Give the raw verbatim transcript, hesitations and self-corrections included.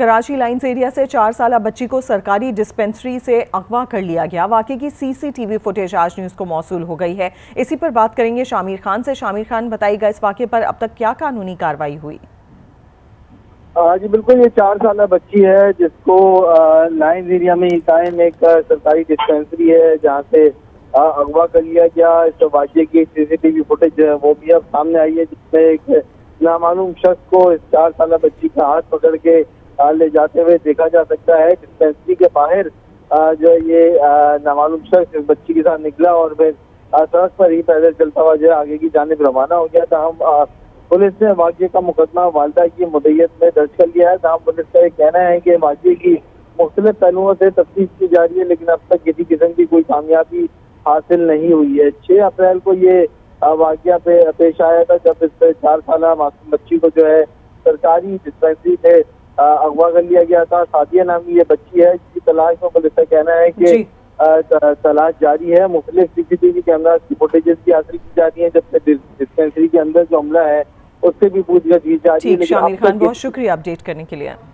Karachi lines area से चार साला बच्ची को सरकारी डिस्पेंसरी से अगवा कर लिया गया। वाकई की सीसीटीवी फुटेज आज न्यूज़ को मौसूल हो गई है। इसी पर बात करेंगे शामिर खान से। शामिर खान, बताइएगा इस वाकये पर अब तक क्या कानूनी कार्रवाई हुई? जी बिल्कुल, ये चार साला बच्ची है जिसको लाइन्स एरिया में कायम एक सरकारी डिस्पेंसरी है जहाँ से अगवा कर लिया गया। इस वाकये की सीसीटीवी फुटेज वो भी अब सामने आई है, जिसमें एक नामालूम शख्स को इस चार साला बच्ची का हाथ पकड़ के ले जाते हुए देखा जा सकता है। डिस्पेंसरी के बाहर जो ये नामालूम शख्स इस बच्ची के साथ निकला और फिर सड़क पर ही पैदल चलता हुआ जो आगे की जानिब रवाना हो गया। तहम पुलिस ने वाकये का मुकदमा वालदा की मुदैयत में दर्ज कर लिया है। तहम पुलिस का ये कहना है कि वाकये की मुख्तलिफ पहलुओं से तफ्तीश की जा रही है, लेकिन अब तक किसी किस्म की कोई कामयाबी हासिल नहीं हुई है। छह अप्रैल को ये वाकया पे पेश आया था, जब इस चार साला मासूम बच्ची को जो है सरकारी डिस्पेंसरी से अगवा कर लिया गया था। सादिया नाम की ये बच्ची है, जिसकी तलाश में पुलिस का कहना है कि तलाश जारी है। मुख्तलिफ सीसीटीवी कैमराज की फुटेजेस भी हासिल की जा रही है, जबकि डिस्पेंसरी के अंदर जो हमला है उससे भी पूछताछ की जा रही है। शामिर खान, बहुत शुक्रिया अपडेट करने के लिए।